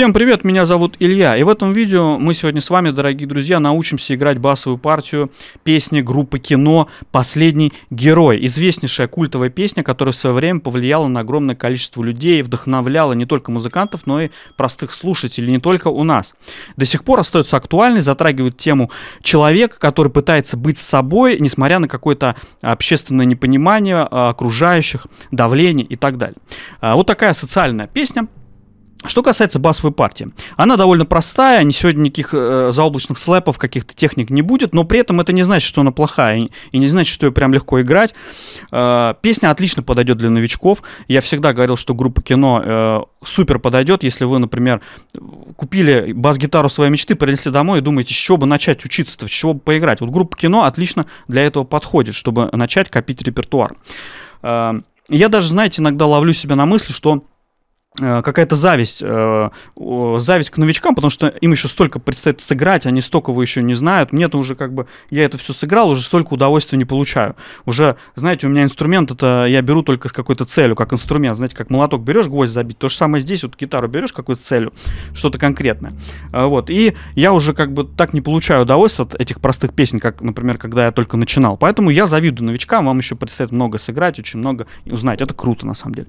Всем привет, меня зовут Илья, и в этом видео мы сегодня с вами, дорогие друзья, научимся играть басовую партию песни группы Кино «Последний герой». Известнейшая культовая песня, которая в свое время повлияла на огромное количество людей, вдохновляла не только музыкантов, но и простых слушателей, не только у нас. До сих пор остается актуальной, затрагивает тему человека, который пытается быть собой, несмотря на какое-то общественное непонимание окружающих, давление и так далее. Вот такая социальная песня. Что касается басовой партии, она довольно простая, сегодня никаких заоблачных слэпов, каких-то техник не будет, но при этом это не значит, что она плохая, и не значит, что ее прям легко играть. Песня отлично подойдет для новичков. Я всегда говорил, что группа Кино супер подойдет, если вы, например, купили бас-гитару своей мечты, принесли домой и думаете, с чего бы начать учиться-то, с чего бы поиграть. Вот группа Кино отлично для этого подходит, чтобы начать копить репертуар. Я даже, знаете, иногда ловлю себя на мысли, что какая-то зависть к новичкам, потому что им еще столько предстоит сыграть, они столько его еще не знают. Мне-то уже как бы, я это все сыграл, уже столько удовольствия не получаю. Уже, знаете, у меня инструмент, это я беру только с какой-то целью, как инструмент. Знаете, как молоток берешь, гвоздь забить, то же самое здесь, вот гитару берешь какой-то целью, что-то конкретное. Вот, и я уже как бы так не получаю удовольствия от этих простых песен, как, например, когда я только начинал. Поэтому я завидую новичкам, вам еще предстоит много сыграть, очень много узнать. Это круто на самом деле.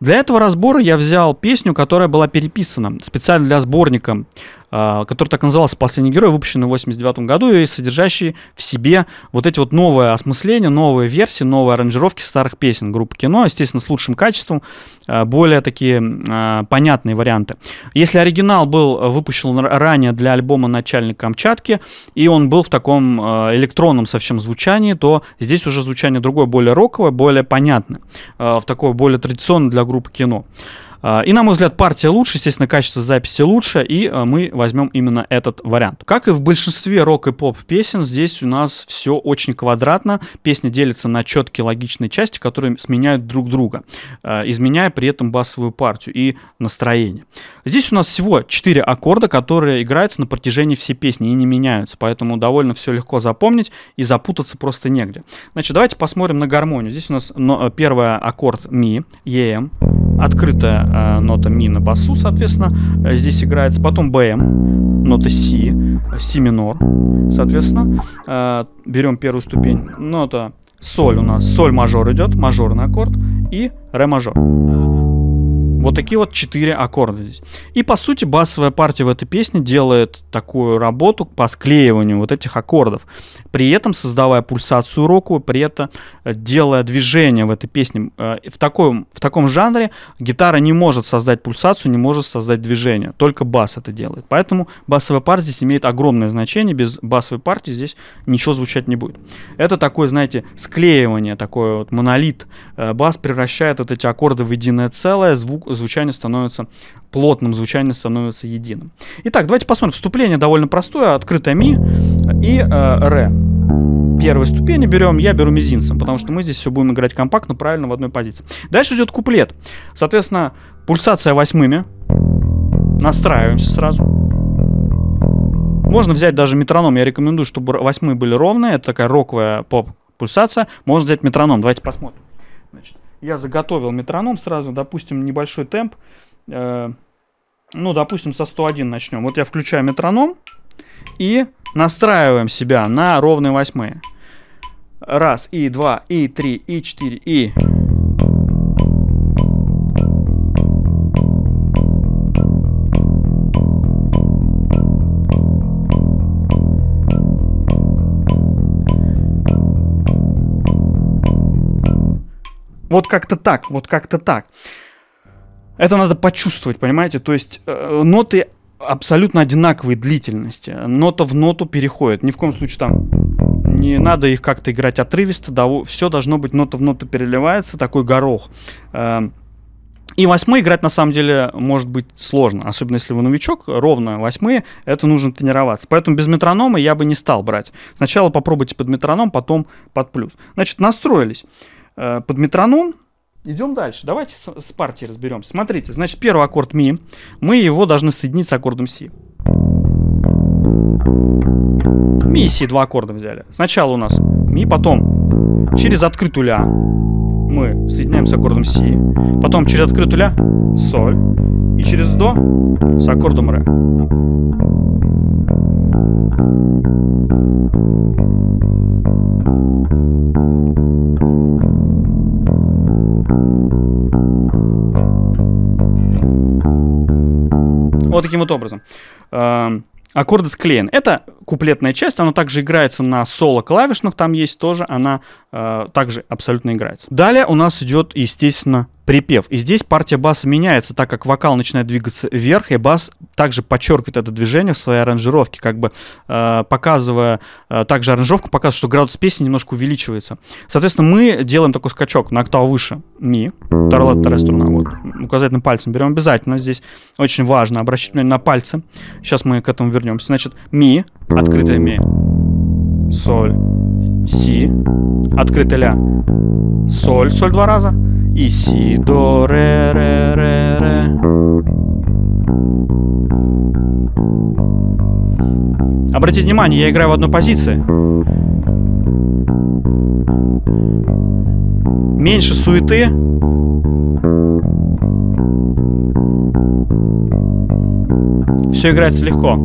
Для этого разбора я взял песню, которая была переписана специально для сборника, который так назывался «Последний герой», выпущенный в 1989 году и содержащий в себе вот эти вот новые осмысления, новые версии, новые аранжировки старых песен группы Кино, естественно, с лучшим качеством, более такие понятные варианты. Если оригинал был выпущен ранее для альбома «Начальник Камчатки», и он был в таком электронном совсем звучании, то здесь уже звучание другое, более роковое, более понятное, в такое более традиционное для группы Кино. И, на мой взгляд, партия лучше, естественно, качество записи лучше, и мы возьмем именно этот вариант. Как и в большинстве рок и поп песен, здесь у нас все очень квадратно. Песня делится на четкие логичные части, которые сменяют друг друга, изменяя при этом басовую партию и настроение. Здесь у нас всего 4 аккорда, которые играются на протяжении всей песни и не меняются, поэтому довольно все легко запомнить и запутаться просто негде. Значит, давайте посмотрим на гармонию. Здесь у нас первый аккорд ми, ЕМ. Открытая нота ми на басу, соответственно, здесь играется. Потом БМ, нота си, си минор, соответственно, берем первую ступень. Нота соль у нас, соль мажор идет, мажорный аккорд и ре мажор. Вот такие вот 4 аккорда здесь. И по сути басовая партия в этой песне делает такую работу по склеиванию вот этих аккордов, при этом создавая пульсацию роковую, при этом делая движение в этой песне. В таком жанре гитара не может создать пульсацию, не может создать движение, только бас это делает. Поэтому басовая партия здесь имеет огромное значение, без басовой партии здесь ничего звучать не будет. Это такое, знаете, склеивание, такой вот монолит. Бас превращает вот эти аккорды в единое целое, звучание становится плотным, звучание становится единым. Итак, давайте посмотрим. Вступление довольно простое, открытая ми и ре. Первой ступени берем, я беру мизинцем, потому что мы здесь все будем играть компактно, правильно, в одной позиции. Дальше идет куплет. Соответственно, пульсация восьмыми. Настраиваемся сразу. Можно взять даже метроном, я рекомендую, чтобы восьмые были ровные. Это такая роковая поп-пульсация. Можно взять метроном, давайте посмотрим. Значит, я заготовил метроном сразу, допустим, небольшой темп. Ну, допустим, со 101 начнем. Вот я включаю метроном и настраиваем себя на ровные восьмые. Раз, и два, и три, и четыре, и... Вот как-то так, вот как-то так. Это надо почувствовать, понимаете? То есть ноты абсолютно одинаковой длительности. Нота в ноту переходит. Ни в коем случае там не надо их как-то играть отрывисто. Да, все должно быть, нота в ноту переливается, такой горох. И восьмые играть на самом деле может быть сложно. Особенно если вы новичок, ровно восьмые, это нужно тренироваться. Поэтому без метронома я бы не стал брать. Сначала попробуйте под метроном, потом под плюс. Значит, настроились под метроном. Идем дальше. Давайте с партией разберемся. Смотрите, значит, первый аккорд ми. Мы его должны соединить с аккордом си. Ми и си, два аккорда взяли. Сначала у нас ми, потом через открытую ля мы соединяем с аккордом си. Потом через открытую ля соль. И через до с аккордом ре. Вот таким вот образом. Аккорды склеены. Это куплетная часть, она также играется на соло клавишных, там есть тоже, она также абсолютно играется. Далее у нас идет, естественно, припев. И здесь партия баса меняется, так как вокал начинает двигаться вверх, и бас также подчеркивает это движение в своей аранжировке, как бы показывая, также аранжировка показывает, что градус песни немножко увеличивается. Соответственно, мы делаем такой скачок на октаву выше. Ми, вторая лад, вторая струна. Вот. Указательным пальцем берем обязательно. Здесь очень важно обращать внимание на пальцы. Сейчас мы к этому вернемся. Значит, ми, открытая ми, соль, си, открытая ля, соль, соль два раза. И си, до, ре, ре, ре, ре. Обратите внимание, я играю в одной позиции. Меньше суеты. Все играется легко.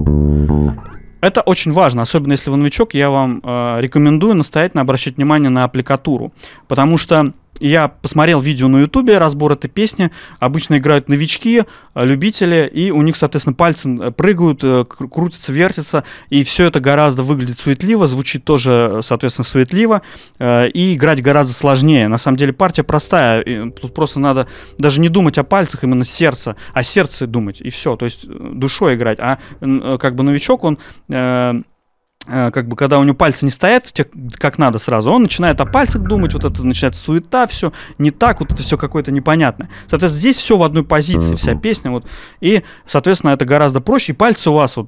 Это очень важно, особенно если вы новичок, я вам рекомендую настоятельно обращать внимание на аппликатуру, потому что я посмотрел видео на ютубе, разбор этой песни. Обычно играют новички, любители, и у них, соответственно, пальцы прыгают, крутятся, вертятся, и все это гораздо выглядит суетливо, звучит тоже, соответственно, суетливо, и играть гораздо сложнее. На самом деле партия простая, тут просто надо даже не думать о пальцах, именно сердце, о сердце думать, и все, то есть душой играть. А как бы новичок, он... как бы когда у него пальцы не стоят как надо сразу, он начинает о пальцах думать, вот это начинает суета, все не так, вот это все какое-то непонятное. Соответственно, здесь все в одной позиции, вся песня, вот, и, соответственно, это гораздо проще, и пальцы у вас вот,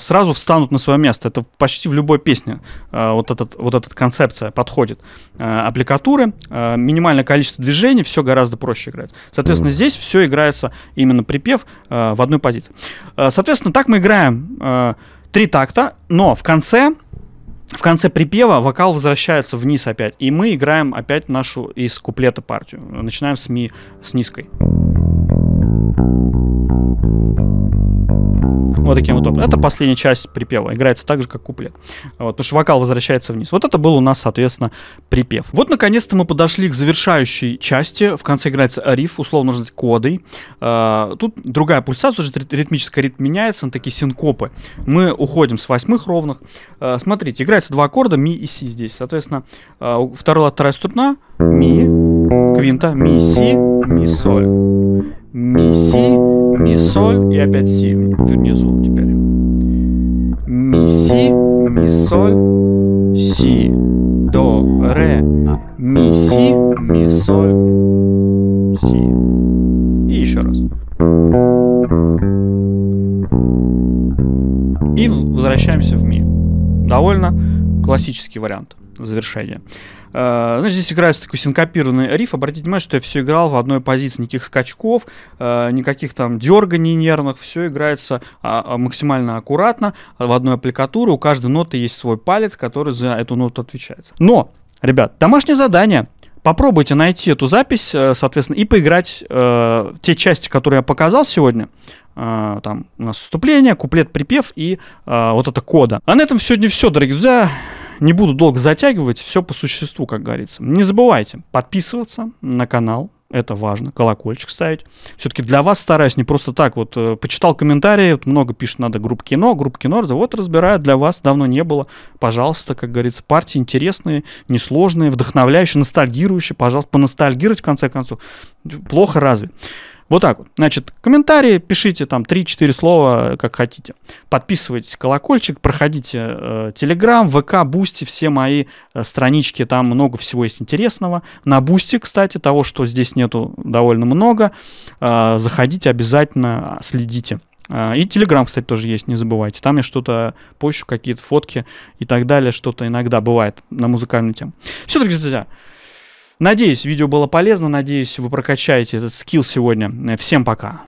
сразу встанут на свое место. Это почти в любой песне вот эта концепция подходит. Аппликатуры, минимальное количество движений, все гораздо проще играется. Соответственно, здесь все играется именно припев в одной позиции. Соответственно, так мы играем... Три такта, но в конце припева вокал возвращается вниз опять, и мы играем опять нашу из куплета партию. Начинаем с ми, с низкой. Вот таким вот образом. Это последняя часть припева. Играется так же, как куплет. Вот, потому что вокал возвращается вниз. Вот это был у нас, соответственно, припев. Вот, наконец-то, мы подошли к завершающей части. В конце играется риф, условно, нужно сказать, кодой. Тут другая пульсация, уже ритмическая, ритм меняется на такие синкопы. Мы уходим с восьмых ровных. Смотрите, играется два аккорда, ми и си здесь. Соответственно, вторая струна, ми, квинта, ми, си, ми, соль. Ми, си, ми, соль и опять си внизу теперь. Ми, си, ми, соль, си, до, ре, ми, си, ми, соль, си. И еще раз. И возвращаемся в ми. Довольно классический вариант завершения. Значит, здесь играется такой синкопированный риф. Обратите внимание, что я все играл в одной позиции. Никаких скачков, никаких там дерганий нервных. Все играется максимально аккуратно, в одной аппликатуре. У каждой ноты есть свой палец, который за эту ноту отвечает. Но, ребят, домашнее задание. Попробуйте найти эту запись, соответственно, и поиграть те части, которые я показал сегодня. Там у нас вступление, куплет, припев и вот это кода. А на этом сегодня все, дорогие друзья. Не буду долго затягивать, все по существу, как говорится. Не забывайте подписываться на канал, это важно, колокольчик ставить. Все-таки для вас стараюсь, не просто так вот почитал комментарии, вот много пишет, надо группу кино, вот разбираю для вас, давно не было. Пожалуйста, как говорится, партии интересные, несложные, вдохновляющие, ностальгирующие, пожалуйста, поностальгировать в конце концов. Плохо разве? Вот так вот. Значит, комментарии пишите, там 3-4 слова, как хотите. Подписывайтесь, колокольчик, проходите Telegram, ВК, Бусти, все мои странички, там много всего есть интересного. На Бусти, кстати, того, что здесь нету, довольно много. Заходите обязательно, следите. И Telegram, кстати, тоже есть, не забывайте. Там я что-то пощу, какие-то фотки и так далее, что-то иногда бывает на музыкальную тему. Все, дорогие друзья. Надеюсь, видео было полезно, надеюсь, вы прокачаете этот скилл сегодня. Всем пока!